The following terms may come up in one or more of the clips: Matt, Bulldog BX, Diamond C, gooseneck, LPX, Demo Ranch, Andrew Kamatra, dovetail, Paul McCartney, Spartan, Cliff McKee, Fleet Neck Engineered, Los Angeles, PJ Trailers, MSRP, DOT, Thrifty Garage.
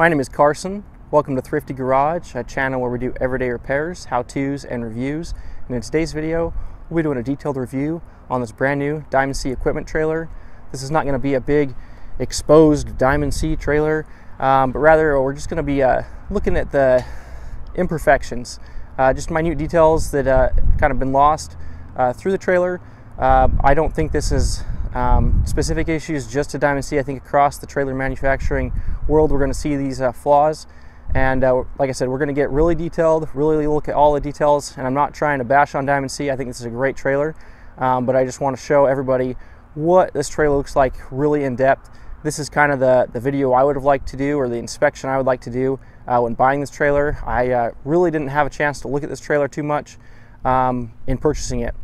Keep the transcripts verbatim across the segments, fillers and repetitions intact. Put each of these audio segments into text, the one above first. My name is Carson. Welcome to Thrifty Garage, a channel where we do everyday repairs, how-tos, and reviews. And in today's video, we'll be doing a detailed review on this brand new Diamond C equipment trailer. This is not going to be a big exposed Diamond C trailer, um, but rather we're just going to be uh, looking at the imperfections, uh, just minute details that uh, kind of been lost uh, through the trailer. Uh, I don't think this is um, specific issues just to Diamond C. I think across the trailer manufacturing world, we're going to see these uh, flaws. And uh, like I said, we're going to get really detailed, really look at all the details. And I'm not trying to bash on Diamond C. I think this is a great trailer, um, but I just want to show everybody what this trailer looks like really in depth. This is kind of the, the video I would have liked to do, or the inspection I would like to do uh, when buying this trailer. I uh, really didn't have a chance to look at this trailer too much um, in purchasing it.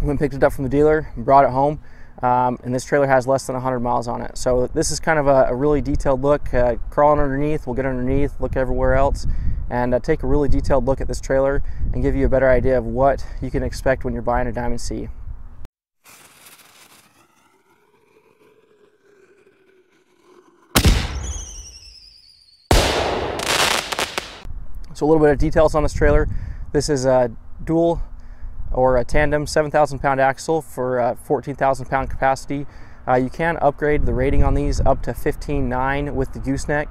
I went and picked it up from the dealer and brought it home. Um, and this trailer has less than one hundred miles on it. So this is kind of a, a really detailed look. Uh, crawling underneath, we'll get underneath, look everywhere else, and uh, take a really detailed look at this trailer and give you a better idea of what you can expect when you're buying a Diamond C. So a little bit of details on this trailer. This is a dual or a tandem seven thousand pound axle for uh, fourteen thousand pound capacity. Uh, you can upgrade the rating on these up to fifteen nine with the gooseneck.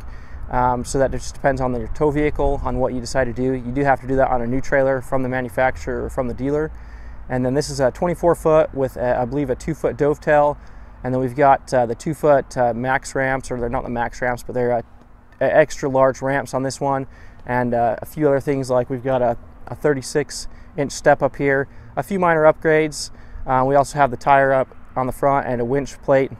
Um, so that just depends on your tow vehicle, on what you decide to do. You do have to do that on a new trailer from the manufacturer or from the dealer. And then this is a twenty-four foot with, a, I believe, a two foot dovetail. And then we've got uh, the two foot uh, max ramps, or they're not the max ramps, but they're uh, extra large ramps on this one. And uh, a few other things, like we've got a, a thirty-six inch step up here, a few minor upgrades. Uh, we also have the tire up on the front and a winch plate,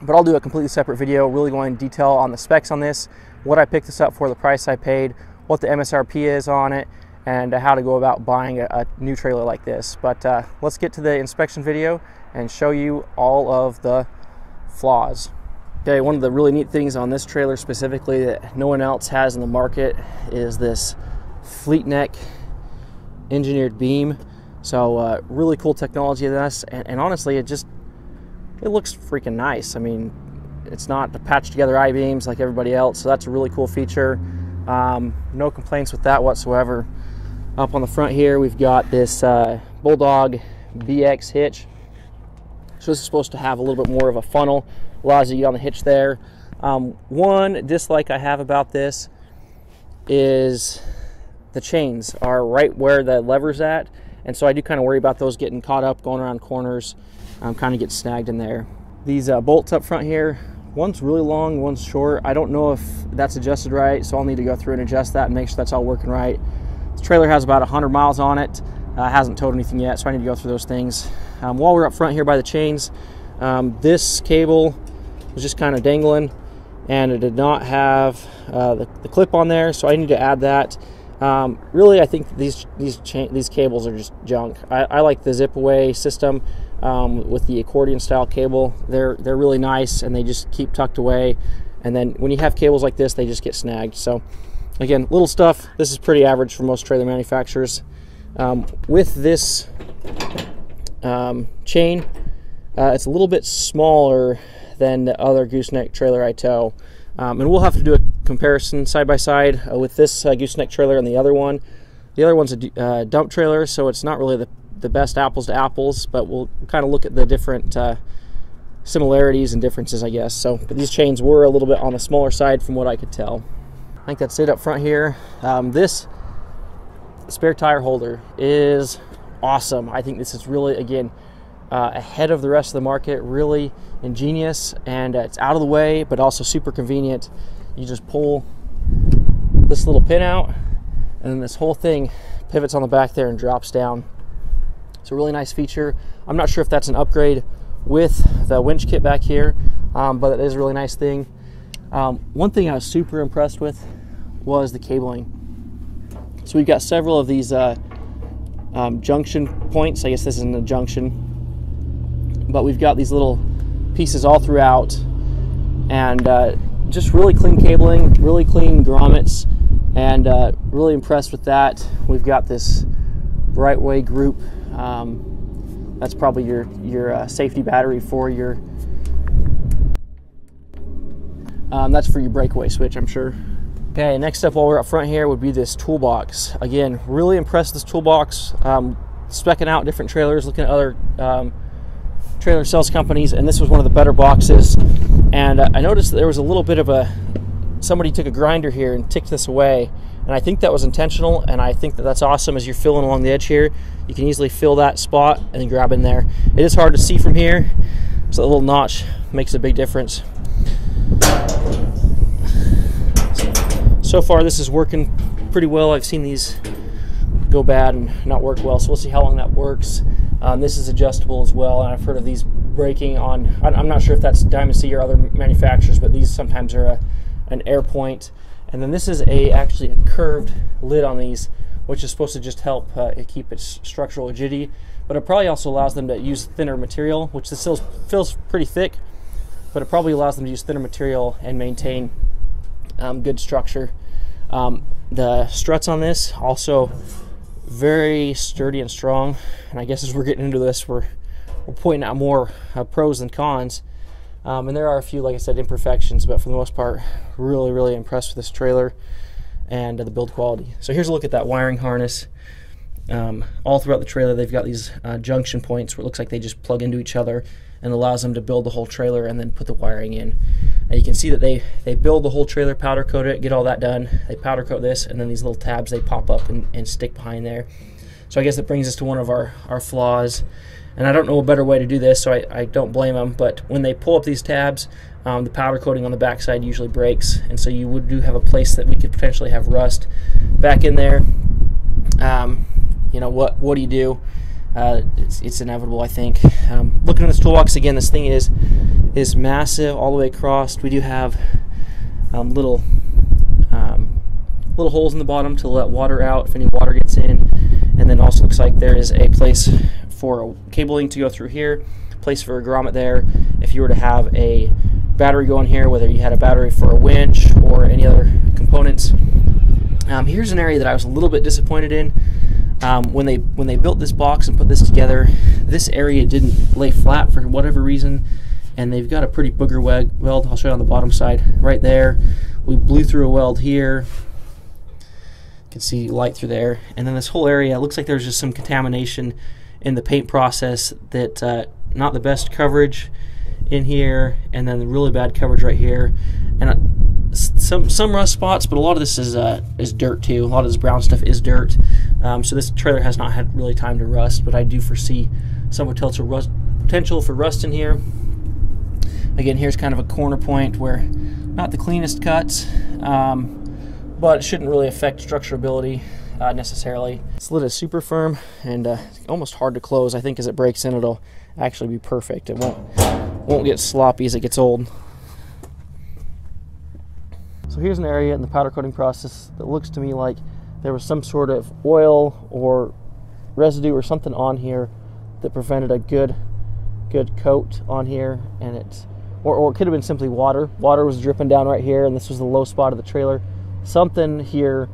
but I'll do a completely separate video really going into detail on the specs on this, what I picked this up for, the price I paid, what the M S R P is on it, and how to go about buying a, a new trailer like this. But uh, let's get to the inspection video and show you all of the flaws. Okay, one of the really neat things on this trailer specifically that no one else has in the market is this Fleet Neck Engineered beam. So uh, really cool technology in this, and, and honestly it just it looks freaking nice. I mean, it's not the patched together I-beams like everybody else, so that's a really cool feature. Um, no complaints with that whatsoever. Up on the front here we've got this uh, Bulldog B X hitch. So this is supposed to have a little bit more of a funnel, allows you to get on the hitch there. Um, one dislike I have about this is the chains are right where the lever's at, and so I do kind of worry about those getting caught up going around corners, um, kind of get snagged in there. These uh, bolts up front here, one's really long, one's short. I don't know if that's adjusted right, so I'll need to go through and adjust that and make sure that's all working right. This trailer has about one hundred miles on it, uh, hasn't towed anything yet, so I need to go through those things. Um, while we're up front here by the chains, um, this cable was just kind of dangling, and it did not have uh, the, the clip on there, so I need to add that. Um, really, I think these these these cables are just junk. I, I like the zip away system um, with the accordion style cable. They're they're really nice, and they just keep tucked away. And then when you have cables like this, they just get snagged. So again, little stuff. This is pretty average for most trailer manufacturers. Um, with this um, chain, uh, it's a little bit smaller than the other gooseneck trailer I tow. Um, and we'll have to do a comparison side by side uh, with this uh, gooseneck trailer and the other one. The other one's a uh, dump trailer, so it's not really the, the best apples to apples, but we'll kind of look at the different uh, similarities and differences, I guess. So but these chains were a little bit on the smaller side from what I could tell. I think that's it up front here. Um, this spare tire holder is awesome. I think this is really, again, Uh, ahead of the rest of the market, really ingenious, and uh, it's out of the way but also super convenient. You just pull this little pin out, and then this whole thing pivots on the back there and drops down. It's a really nice feature. I'm not sure if that's an upgrade with the winch kit back here, um, but it is a really nice thing. Um, one thing I was super impressed with was the cabling. So we've got several of these uh, um, junction points. I guess this isn't a junction, but we've got these little pieces all throughout, and uh, just really clean cabling, really clean grommets, and uh, really impressed with that. We've got this Brightway group. Um, that's probably your, your uh, safety battery for your Um, that's for your breakaway switch, I'm sure. Okay, next up while we're up front here would be this toolbox. Again, really impressed with this toolbox. Um, specking out different trailers, looking at other um, trailer sales companies, and this was one of the better boxes. And uh, I noticed that there was a little bit of a, somebody took a grinder here and ticked this away. And I think that was intentional, and I think that that's awesome. As you're filling along the edge here, you can easily fill that spot and then grab in there. It is hard to see from here, so a little notch makes a big difference. So far this is working pretty well. I've seen these go bad and not work well, so we'll see how long that works. Um, this is adjustable as well, and I've heard of these breaking on, I'm not sure if that's Diamond C or other manufacturers, but these sometimes are a, an air point. And then this is a actually a curved lid on these, which is supposed to just help uh, keep its structural rigidity, but it probably also allows them to use thinner material, which this feels, feels pretty thick, but it probably allows them to use thinner material and maintain um, good structure. Um, the struts on this also very sturdy and strong, and I guess as we're getting into this, we're, we're pointing out more uh, pros than cons. Um, and there are a few, like I said, imperfections, but for the most part, really, really impressed with this trailer and uh, the build quality. So here's a look at that wiring harness. Um, all throughout the trailer, they've got these uh, junction points where it looks like they just plug into each other and allows them to build the whole trailer and then put the wiring in. And you can see that they, they build the whole trailer, powder coat it, get all that done. They powder coat this, and then these little tabs, they pop up and, and stick behind there. So I guess that brings us to one of our, our flaws. And I don't know a better way to do this, so I, I don't blame them, but when they pull up these tabs, um, the powder coating on the backside usually breaks, and so you would do have a place that we could potentially have rust back in there. Um, you know, what what do you do? Uh, it's, it's inevitable, I think. Um, looking at this toolbox again, this thing is, is massive all the way across. We do have um, little, um, little holes in the bottom to let water out if any water gets in, and then also looks like there is a place for cabling to go through here, place for a grommet there. If you were to have a battery going here, whether you had a battery for a winch or any other components. Um, here's an area that I was a little bit disappointed in. Um, when they when they built this box and put this together, this area didn't lay flat for whatever reason, and they've got a pretty booger weld. I'll show you on the bottom side right there. We blew through a weld here. You can see light through there. And then this whole area, it looks like there's just some contamination in the paint process that uh, not the best coverage in here, and then the really bad coverage right here, and uh, some some rust spots, but a lot of this is uh, is dirt too. A lot of this brown stuff is dirt, um, so this trailer has not had really time to rust, but I do foresee some potential for rust in here. Again, here's kind of a corner point where not the cleanest cuts, um, but it shouldn't really affect structurability Uh, necessarily. This lid is super firm and uh, almost hard to close. I think as it breaks in, it'll actually be perfect. It won't won't get sloppy as it gets old. So here's an area in the powder coating process that looks to me like there was some sort of oil or residue or something on here that prevented a good good coat on here, and it's or, or it could have been simply water. Water was dripping down right here, and this was the low spot of the trailer. Something here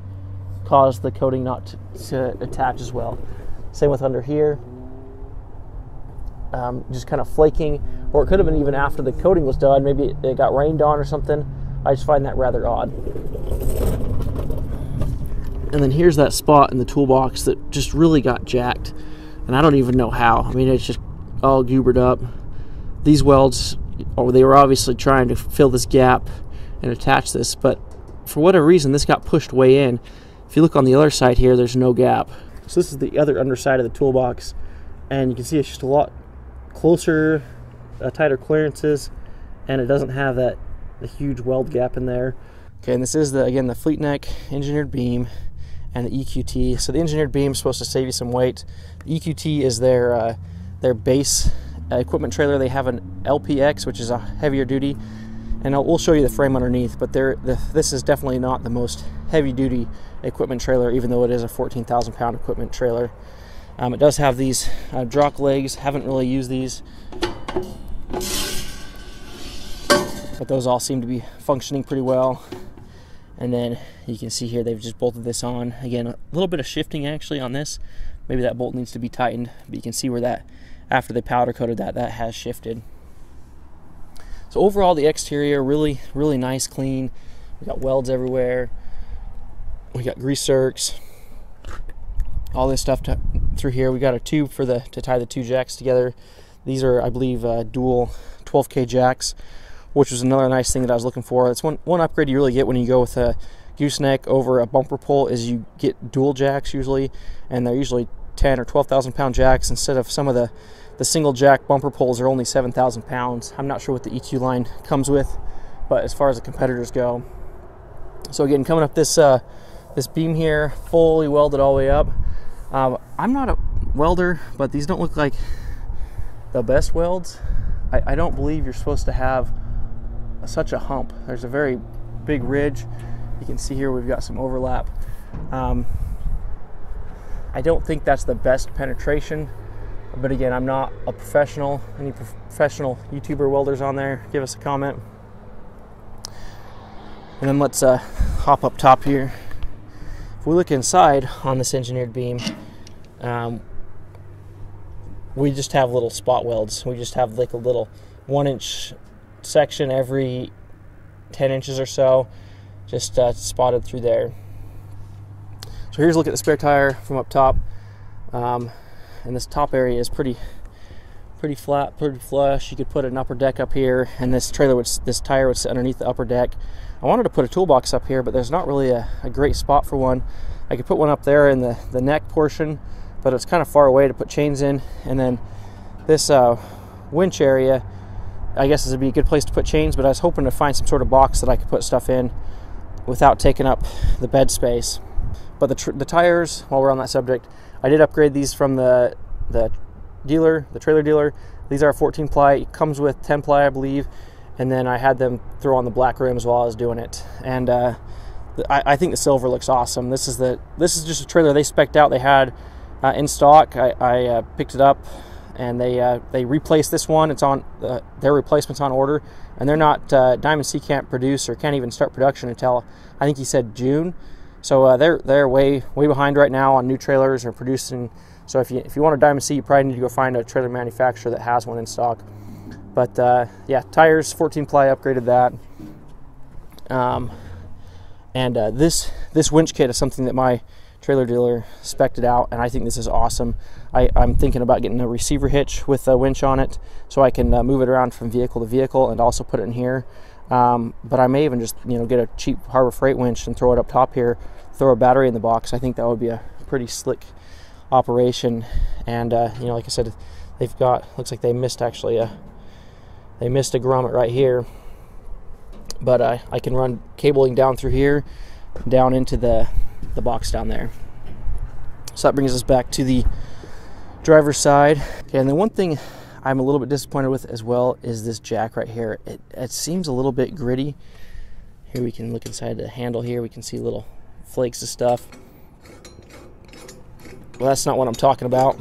caused the coating not to attach as well. Same with under here, um, just kind of flaking, or it could have been even after the coating was done, maybe it got rained on or something. I just find that rather odd. And then here's that spot in the toolbox that just really got jacked, and I don't even know how. I mean, it's just all goobered up. These welds, or they were obviously trying to fill this gap and attach this, but for whatever reason this got pushed way in. If you look on the other side here, there's no gap. So this is the other underside of the toolbox, and you can see it's just a lot closer, uh, tighter clearances, and it doesn't have that the huge weld gap in there. Okay, and this is the again the Fleet Neck Engineered beam and the E Q T. So the engineered beam is supposed to save you some weight. The E Q T is their uh, their base uh, equipment trailer. They have an L P X, which is a heavier duty, and I'll, we'll show you the frame underneath. But there, the, this is definitely not the most heavy duty equipment trailer, even though it is a fourteen thousand pound equipment trailer. Um, it does have these uh, drock legs. Haven't really used these, but those all seem to be functioning pretty well. And then you can see here they've just bolted this on. Again, a little bit of shifting actually on this. Maybe that bolt needs to be tightened, but you can see where that, after they powder coated that, that has shifted. So overall, the exterior, really, really nice, clean. We got welds everywhere. We got grease circs, all this stuff to, through here. We got a tube for the to tie the two jacks together. These are, I believe, uh, dual twelve K jacks, which was another nice thing that I was looking for. It's one, one upgrade you really get when you go with a gooseneck over a bumper pole is you get dual jacks usually, and they're usually ten or twelve thousand pound jacks instead of some of the, the single jack bumper poles are only seven thousand pounds. I'm not sure what the E Q line comes with, but as far as the competitors go. So again, coming up this, uh, this beam here, fully welded all the way up. Uh, I'm not a welder, but these don't look like the best welds. I, I don't believe you're supposed to have such a hump. There's a very big ridge. You can see here we've got some overlap. Um, I don't think that's the best penetration, but again, I'm not a professional. Any professional YouTuber welders on there, give us a comment. And then let's uh, hop up top here. If we look inside on this engineered beam, um, we just have little spot welds. We just have like a little one inch section every ten inches or so, just uh, spotted through there. So here's a look at the spare tire from up top, um, and this top area is pretty, pretty flat, pretty flush. You could put an upper deck up here, and this trailer would, this tire would sit underneath the upper deck. I wanted to put a toolbox up here, but there's not really a, a great spot for one. I could put one up there in the the neck portion, but it's kind of far away to put chains in. And then this uh, winch area, I guess this would be a good place to put chains, but I was hoping to find some sort of box that I could put stuff in without taking up the bed space. But the, tr the tires, while we're on that subject, I did upgrade these from the, the dealer, the trailer dealer. These are fourteen ply, it comes with ten ply, I believe, and then I had them throw on the black rims while I was doing it. And uh, I, I think the silver looks awesome. This is, the, this is just a trailer they spec'd out, they had uh, in stock. I, I uh, picked it up, and they uh, they replaced this one. It's on uh, their replacement's on order, and they're not, uh, Diamond C can't produce or can't even start production until, I think he said, June. So uh, they're they're way way behind right now on new trailers or producing. So if you if you want a Diamond C, you probably need to go find a trailer manufacturer that has one in stock. But uh, yeah, tires, fourteen ply, upgraded that. Um, and uh, this this winch kit is something that my trailer dealer spec'd it out, and I think this is awesome. I, I'm thinking about getting a receiver hitch with a winch on it, so I can uh, move it around from vehicle to vehicle, and also put it in here. Um, but I may even just, you know, get a cheap Harbor Freight winch and throw it up top here, throw a battery in the box. I think that would be a pretty slick operation. And uh, you know, like I said, they've got, looks like they missed actually a, they missed a grommet right here, but uh, I can run cabling down through here, down into the, the box down there. So that brings us back to the driver's side. Okay, and then one thing I'm a little bit disappointed with as well is this jack right here. It, it seems a little bit gritty. Here we can look inside the handle here. We can see little flakes of stuff. Well, that's not what I'm talking about.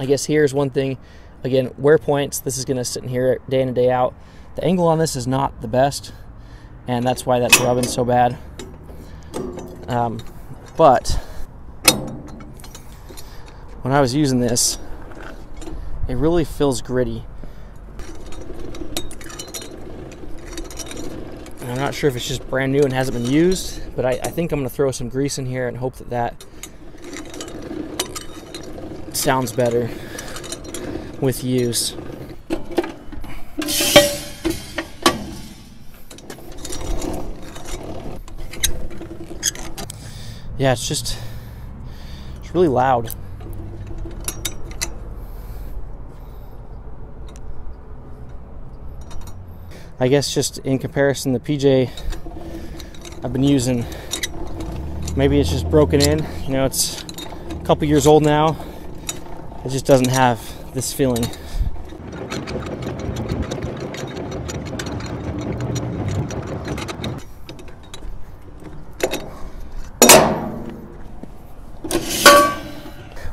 I guess here's one thing. Again, wear points. This is gonna sit in here day in and day out. The angle on this is not the best, and that's why that's rubbing so bad. Um, but when I was using this, it really feels gritty. And I'm not sure if it's just brand new and hasn't been used, but I, I think I'm gonna throw some grease in here and hope that that sounds better with use. Yeah, it's just, it's really loud. I guess just in comparison, the P J I've been using, maybe it's just broken in. You know, it's a couple years old now. It just doesn't have this feeling.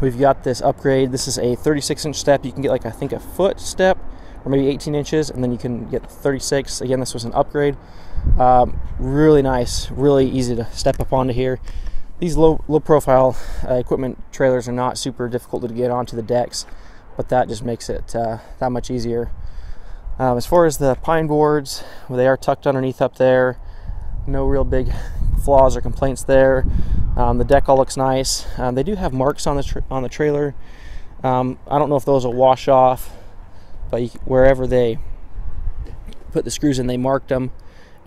We've got this upgrade. This is a thirty-six inch step. You can get like, I think, a foot step, or maybe eighteen inches, and then you can get thirty-six. Again, this was an upgrade. Um, really nice, really easy to step up onto here. These low, low profile uh, equipment trailers are not super difficult to get onto the decks, but that just makes it uh, that much easier. Um, as far as the pine boards, well, they are tucked underneath up there. No real big flaws or complaints there. Um, the deck all looks nice. Um, they do have marks on the tra on the trailer. Um, I don't know if those will wash off, but you, wherever they put the screws in, they marked them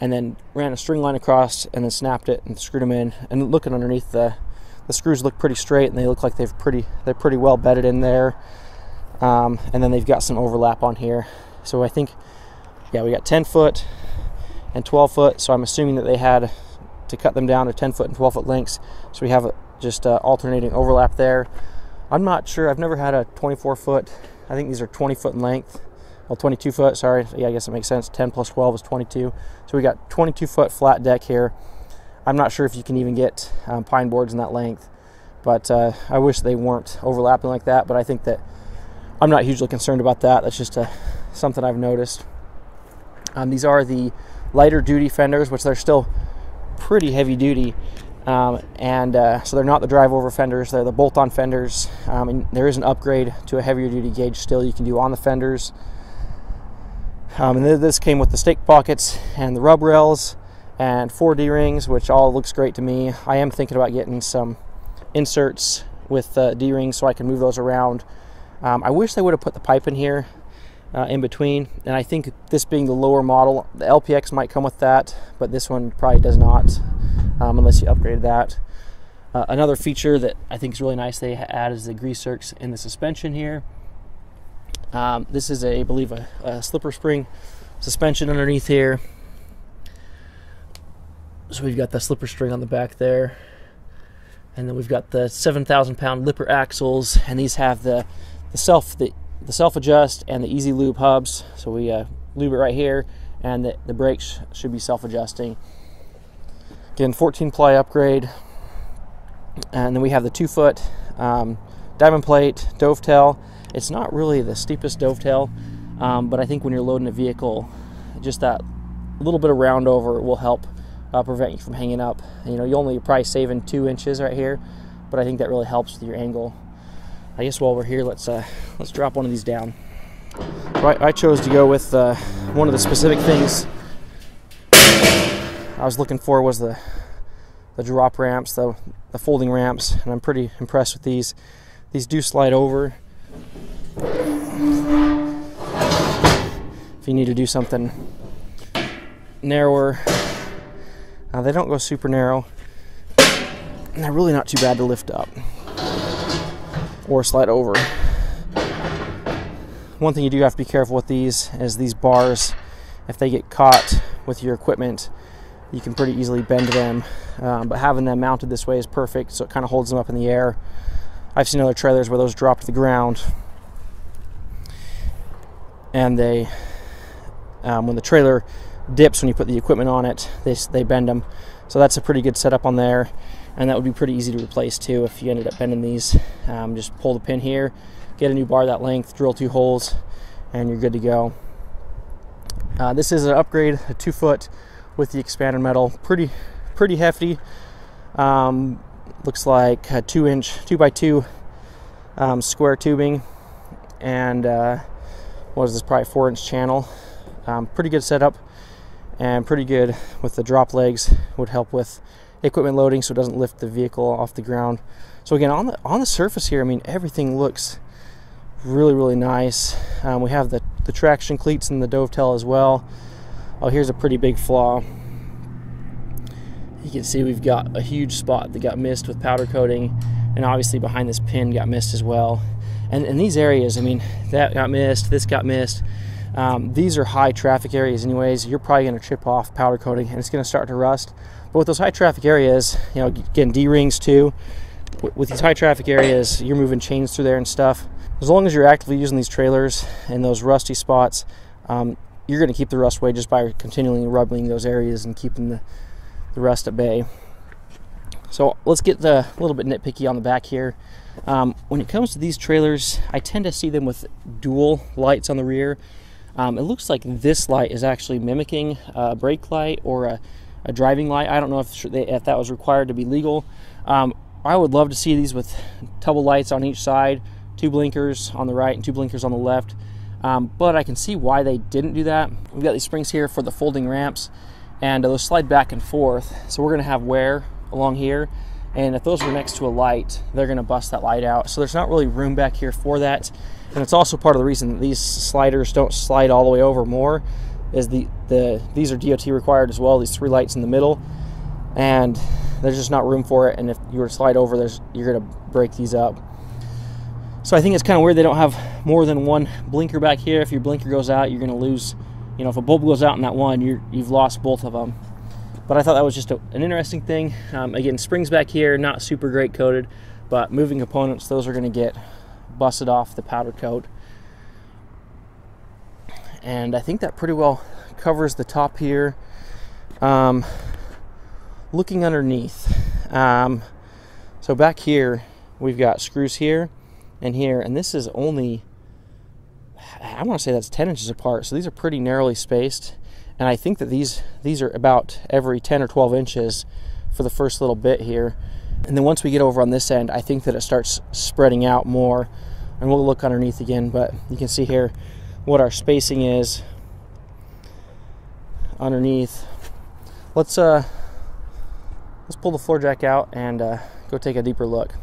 and then ran a string line across and then snapped it and screwed them in. And looking underneath, the the screws look pretty straight, and they look like they've pretty they're pretty well bedded in there. Um, and then they've got some overlap on here. So I think, yeah, we got ten foot and twelve foot. So I'm assuming that they had to cut them down to ten foot and twelve foot lengths. So we have a, just uh, alternating overlap there. I'm not sure, I've never had a twenty-four foot. I think these are twenty foot in length. Well, twenty-two foot, sorry. Yeah, I guess it makes sense. ten plus twelve is twenty-two. So we got twenty-two foot flat deck here. I'm not sure if you can even get um, pine boards in that length, but uh, I wish they weren't overlapping like that. But I think that I'm not hugely concerned about that. That's just a, something I've noticed. Um, these are the lighter duty fenders, which they're still pretty heavy duty. Um, and uh, so they're not the drive over fenders, they're the bolt on fenders. Um, and there is an upgrade to a heavier duty gauge still you can do on the fenders. Um, and th this came with the stake pockets and the rub rails and four D rings, which all looks great to me. I am thinking about getting some inserts with uh, D rings so I can move those around. Um, I wish they would have put the pipe in here uh, in between. And I think this being the lower model, the L P X might come with that, but this one probably does not. Um, unless you upgrade that. Uh, another feature that I think is really nice they add is the grease circs in the suspension here. Um, this is, a, I believe, a, a slipper spring suspension underneath here. So we've got the slipper spring on the back there. And then we've got the seven thousand pound lipper axles, and these have the, the self the, the self-adjust and the easy lube hubs. So we uh, lube it right here, and the, the brakes should be self-adjusting. Again, fourteen ply upgrade, and then we have the two foot um, diamond plate dovetail. It's not really the steepest dovetail, um, but I think when you're loading a vehicle, just that little bit of round over will help uh, prevent you from hanging up. You know, you only you're probably saving two inches right here, but I think that really helps with your angle. I guess while we're here, let's uh, let's drop one of these down. So I, I chose to go with uh, one of the specific things I was looking for was the the drop ramps, the, the folding ramps, and I'm pretty impressed with these. These do slide over. If you need to do something narrower, uh, they don't go super narrow, and they're really not too bad to lift up or slide over. One thing you do have to be careful with these is these bars, if they get caught with your equipment, you can pretty easily bend them, um, but having them mounted this way is perfect, so it kind of holds them up in the air. I've seen other trailers where those drop to the ground, and they, um, when the trailer dips when you put the equipment on it, they, they bend them. So that's a pretty good setup on there, and that would be pretty easy to replace too if you ended up bending these. Um, just pull the pin here, get a new bar that length, drill two holes, and you're good to go. Uh, this is an upgrade, a two foot. With the expanded metal, pretty pretty hefty. Um, looks like a two inch two by two um, square tubing, and uh, what is this, probably four inch channel. Um, pretty good setup, and pretty good with the drop legs. Would help with equipment loading so it doesn't lift the vehicle off the ground. So again, on the on the surface here, I mean, everything looks really really nice. Um, we have the the traction cleats and the dovetail as well. Oh, here's a pretty big flaw. You can see we've got a huge spot that got missed with powder coating, and obviously behind this pin got missed as well. And in these areas, I mean, that got missed, this got missed. Um, these are high traffic areas anyways. You're probably gonna chip off powder coating and it's gonna start to rust. But with those high traffic areas, you know, again, D rings too, with these high traffic areas, you're moving chains through there and stuff. As long as you're actively using these trailers in those rusty spots, um, you're going to keep the rust away just by continually rubbing those areas and keeping the, the rust at bay. So let's get the, a little bit nitpicky on the back here. Um, when it comes to these trailers, I tend to see them with dual lights on the rear. Um, it looks like this light is actually mimicking a brake light or a, a driving light. I don't know if, they, if that was required to be legal. Um, I would love to see these with double lights on each side, two blinkers on the right and two blinkers on the left. um, but I can see why they didn't do that. We've got these springs here for the folding ramps, and those slide back and forth, so we're gonna have wear along here, and if those were next to a light, they're gonna bust that light out. So there's not really room back here for that, and it's also part of the reason that these sliders don't slide all the way over more, is the, the these are D O T required as well, these three lights in the middle, and there's just not room for it, and if you were to slide over, there's you're gonna break these up. So I think it's kind of weird they don't have more than one blinker back here. If your blinker goes out, you're gonna lose, you know, if a bulb goes out in that one, you're, you've lost both of them. But I thought that was just a, an interesting thing. Um, again, springs back here, not super great coated, but moving components, those are gonna get busted off the powder coat. And I think that pretty well covers the top here. Um, looking underneath, um, so back here, we've got screws here and here, and this is only, I want to say that's ten inches apart, so these are pretty narrowly spaced, and I think that these these are about every ten or twelve inches for the first little bit here, and then once we get over on this end, I think that it starts spreading out more, and we'll look underneath again, but you can see here what our spacing is underneath. Let's uh let's pull the floor jack out and uh, go take a deeper look.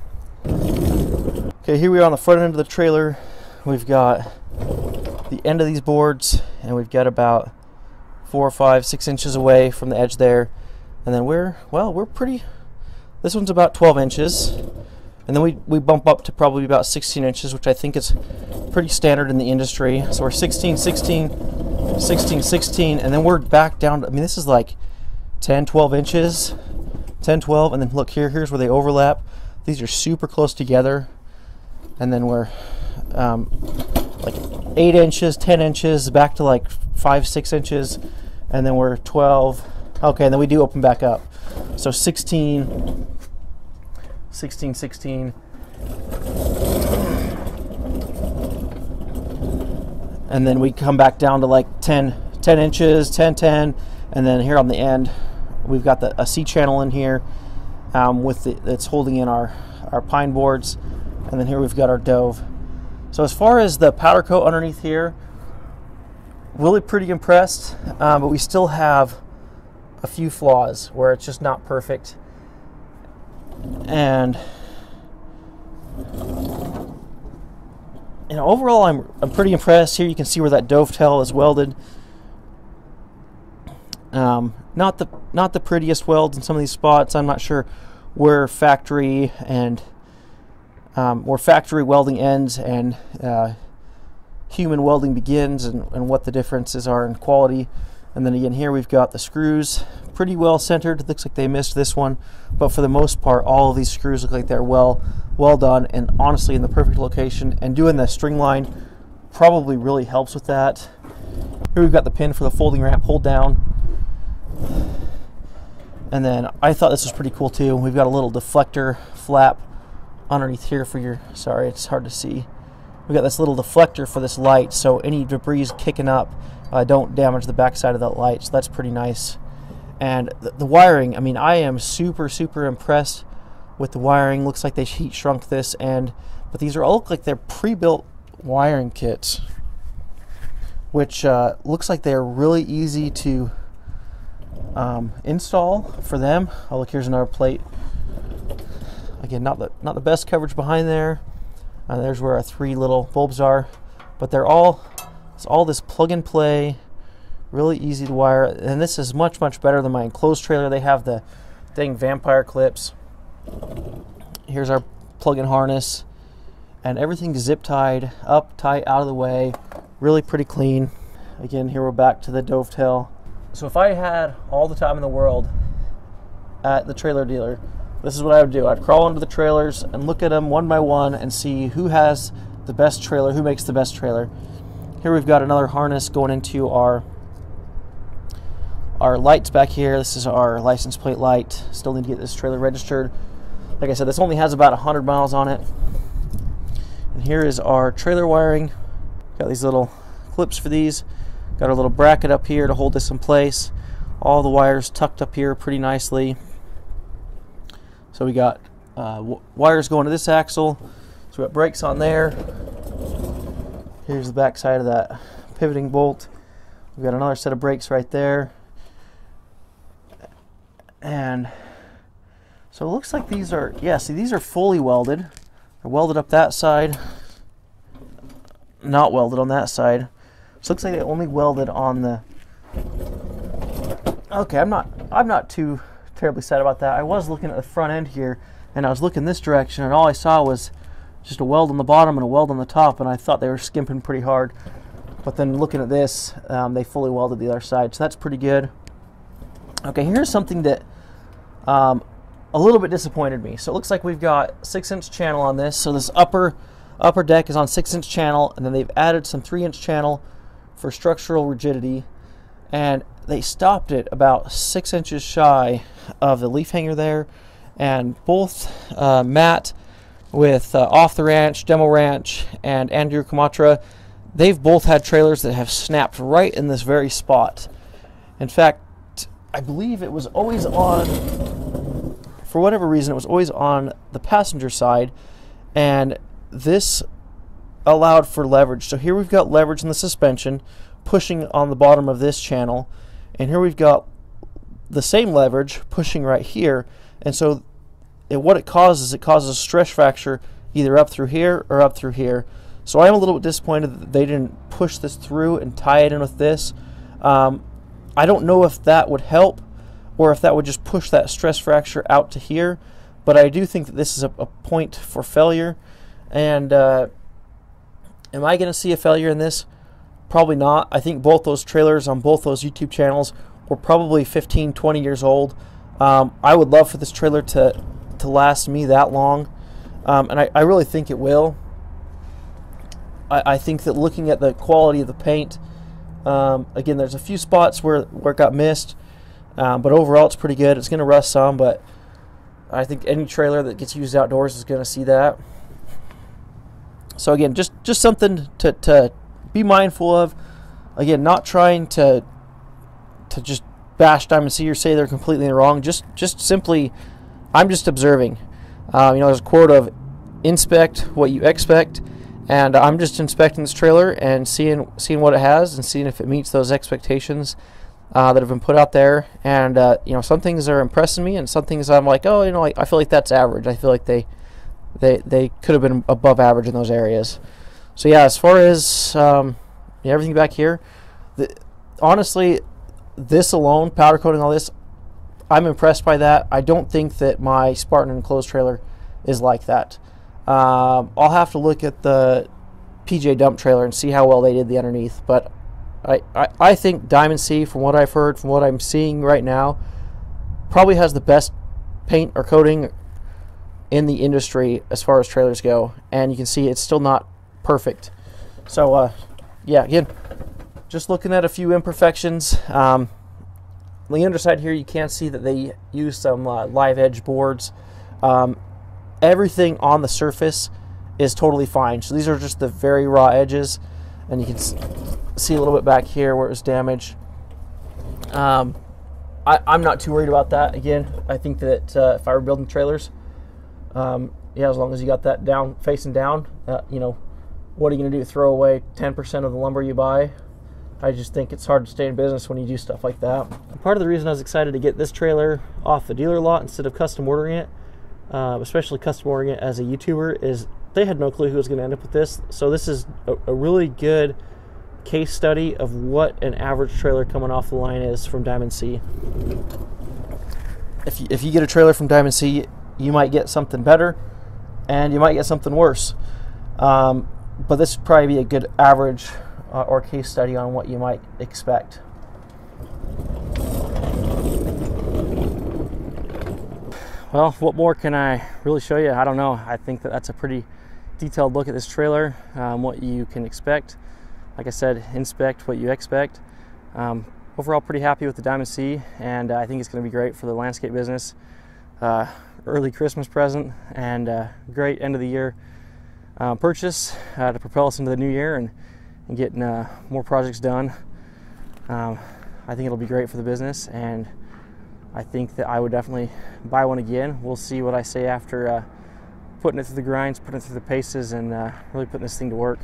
Okay, here we are on the front end of the trailer. We've got the end of these boards, and we've got about four or five, six inches away from the edge there. And then we're, well, we're pretty, this one's about twelve inches. And then we, we bump up to probably about sixteen inches, which I think is pretty standard in the industry. So we're sixteen, sixteen, sixteen, sixteen, and then we're back down to, I mean, this is like ten, twelve inches, ten, twelve, and then look here, here's where they overlap. These are super close together. And then we're um, like eight inches, ten inches, back to like five, six inches, and then we're twelve. Okay, and then we do open back up. So sixteen, sixteen, sixteen. And then we come back down to like ten, ten inches, ten, ten, and then here on the end, we've got the, a C-channel in here um, with the, that's holding in our, our pine boards. And then here we've got our dove. So as far as the powder coat underneath here, really pretty impressed, um, but we still have a few flaws where it's just not perfect. And you know, overall, I'm, I'm pretty impressed. Here you can see where that dove tail is welded. Um, not the not the prettiest welds in some of these spots. I'm not sure where factory and Um, where factory welding ends and uh, human welding begins, and, and what the differences are in quality. And then again, here we've got the screws pretty well centered. Looks like they missed this one, but for the most part, all of these screws look like they're well well done and honestly in the perfect location, and doing the string line probably really helps with that. Here we've got the pin for the folding ramp hold down, and then I thought this was pretty cool too. We've got a little deflector flap underneath here for your, sorry, it's hard to see. We've got this little deflector for this light, so any debris kicking up uh, don't damage the backside of that light, so that's pretty nice. And the, the wiring, I mean, I am super, super impressed with the wiring. Looks like they heat shrunk this end, but these are all look like they're pre-built wiring kits, which uh, looks like they're really easy to um, install for them. Oh, look, here's another plate. Again, not the, not the best coverage behind there. Uh, there's where our three little bulbs are, but they're all, it's all this plug and play, really easy to wire. And this is much, much better than my enclosed trailer. They have the dang vampire clips. Here's our plug-in harness, and everything's zip tied up, tight, out of the way, really pretty clean. Again, here we're back to the dovetail. So if I had all the time in the world at the trailer dealer, this is what I would do. I'd crawl into the trailers and look at them one by one and see who has the best trailer, who makes the best trailer. Here we've got another harness going into our, our lights back here. This is our license plate light. Still need to get this trailer registered. Like I said, this only has about one hundred miles on it. And here is our trailer wiring. Got these little clips for these. Got our little bracket up here to hold this in place. All the wires tucked up here pretty nicely. So we got uh, wires going to this axle, so we got brakes on there. Here's the back side of that pivoting bolt. We've got another set of brakes right there. And so it looks like these are, yeah, see, these are fully welded. They're welded up that side, not welded on that side. So it looks like they only welded on the, okay, I'm not, I'm not too terribly sad about that. I was looking at the front end here, and I was looking this direction, and all I saw was just a weld on the bottom and a weld on the top, and I thought they were skimping pretty hard. But then looking at this, um, they fully welded the other side, so that's pretty good. Okay, here's something that um, a little bit disappointed me. So it looks like we've got six inch channel on this. So this upper upper deck is on six inch channel, and then they've added some three inch channel for structural rigidity, and they stopped it about six inches shy of the leaf hanger there. And both uh, Matt with uh, Off the Ranch, Demo Ranch, and Andrew Kamatra, they've both had trailers that have snapped right in this very spot. In fact, I believe it was always on, for whatever reason, it was always on the passenger side, and this allowed for leverage. So here we've got leverage in the suspension pushing on the bottom of this channel, and here we've got the same leverage pushing right here. And so it, what it causes, it causes a stress fracture either up through here or up through here. So I am a little bit disappointed that they didn't push this through and tie it in with this. Um, I don't know if that would help or if that would just push that stress fracture out to here, but I do think that this is a, a point for failure. And uh, am I going to see a failure in this? Probably not. I think both those trailers on both those YouTube channels were probably fifteen, twenty years old. Um, I would love for this trailer to, to last me that long, um, and I, I really think it will. I, I think that looking at the quality of the paint, Um, again, there's a few spots where, where it got missed, um, but overall it's pretty good. It's going to rust some, but I think any trailer that gets used outdoors is going to see that. So again, just, just something to, to be mindful of. Again, not trying to to just bash Diamond C or say they're completely wrong. Just just simply, I'm just observing. Um, you know, there's a quote of inspect what you expect. And I'm just inspecting this trailer and seeing seeing what it has and seeing if it meets those expectations uh, that have been put out there. And uh, you know, some things are impressing me, and some things I'm like, oh, you know, I, I feel like that's average. I feel like they they they could have been above average in those areas. So yeah, as far as um, yeah, everything back here, the, honestly, this alone, powder coating all this, I'm impressed by that. I don't think that my Spartan enclosed trailer is like that. Um, I'll have to look at the P J dump trailer and see how well they did the underneath, but I, I, I think Diamond C, from what I've heard, from what I'm seeing right now, probably has the best paint or coating in the industry as far as trailers go, and you can see it's still not perfect. So uh, yeah, again, just looking at a few imperfections. Um, on the underside here, you can see that they use some uh, live edge boards. Um, Everything on the surface is totally fine. So these are just the very raw edges, and you can see a little bit back here where it was damaged. Um, I, I'm not too worried about that. Again, I think that uh, if I were building trailers, um, yeah, as long as you got that down, facing down, uh, you know, what are you going to do? Throw away ten percent of the lumber you buy? I just think it's hard to stay in business when you do stuff like that. And part of the reason I was excited to get this trailer off the dealer lot instead of custom ordering it, Uh, especially custom ordering it as a YouTuber, is they had no clue who was going to end up with this. So this is a, a really good case study of what an average trailer coming off the line is from Diamond C. If you, if you get a trailer from Diamond C, you might get something better, and you might get something worse. Um, but this would probably be a good average uh, or case study on what you might expect. Well, what more can I really show you? I don't know. I think that that's a pretty detailed look at this trailer, um, what you can expect. Like I said, inspect what you expect. Um, overall, pretty happy with the Diamond C, and I think it's going to be great for the landscape business. Uh, early Christmas present, and uh, great end of the year uh, purchase uh, to propel us into the new year and, and getting uh, more projects done. Um, I think it'll be great for the business, and I think that I would definitely buy one again. We'll see what I say after uh, putting it through the grinds, putting it through the paces, and uh, really putting this thing to work.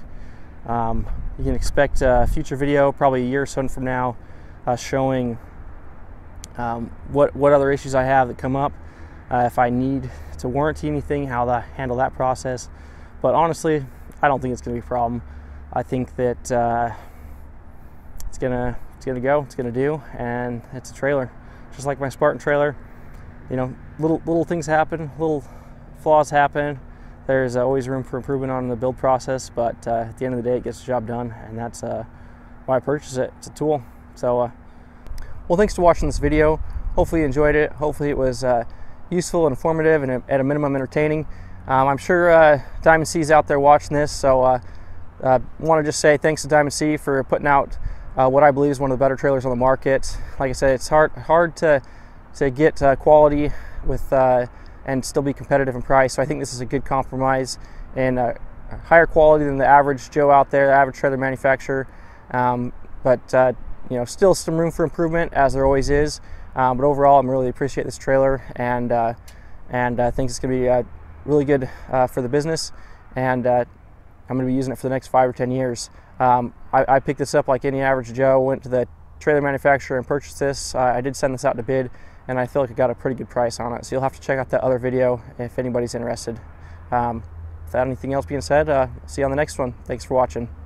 Um, you can expect a future video, probably a year or so from now, uh, showing um, what, what other issues I have that come up, uh, if I need to warranty anything, how to handle that process. But honestly, I don't think it's going to be a problem. I think that uh, it's going to it's going to go, it's going to do, and it's a trailer. Just like my Spartan trailer, you know, little little things happen, little flaws happen. There's always room for improvement on the build process, but uh, at the end of the day, it gets the job done, and that's uh, why I purchased it. It's a tool. So, uh, well, thanks for watching this video. Hopefully you enjoyed it. Hopefully it was uh, useful and informative, and at a minimum entertaining. Um, I'm sure uh, Diamond C's out there watching this, so I uh, uh, want to just say thanks to Diamond C for putting out uh, what I believe is one of the better trailers on the market. Like I said, it's hard hard to to get uh, quality with. Uh, and still be competitive in price. So I think this is a good compromise and uh, higher quality than the average Joe out there, the average trailer manufacturer. Um, but uh, you know, still some room for improvement, as there always is. Um, but overall, I'm really appreciate this trailer, and uh, and I think it's gonna be uh, really good uh, for the business. And uh, I'm gonna be using it for the next five or ten years. Um, I, I picked this up like any average Joe, went to the trailer manufacturer and purchased this. Uh, I did send this out to bid, and I feel like I got a pretty good price on it. So you'll have to check out that other video if anybody's interested. Um, without anything else being said, uh, see you on the next one. Thanks for watching.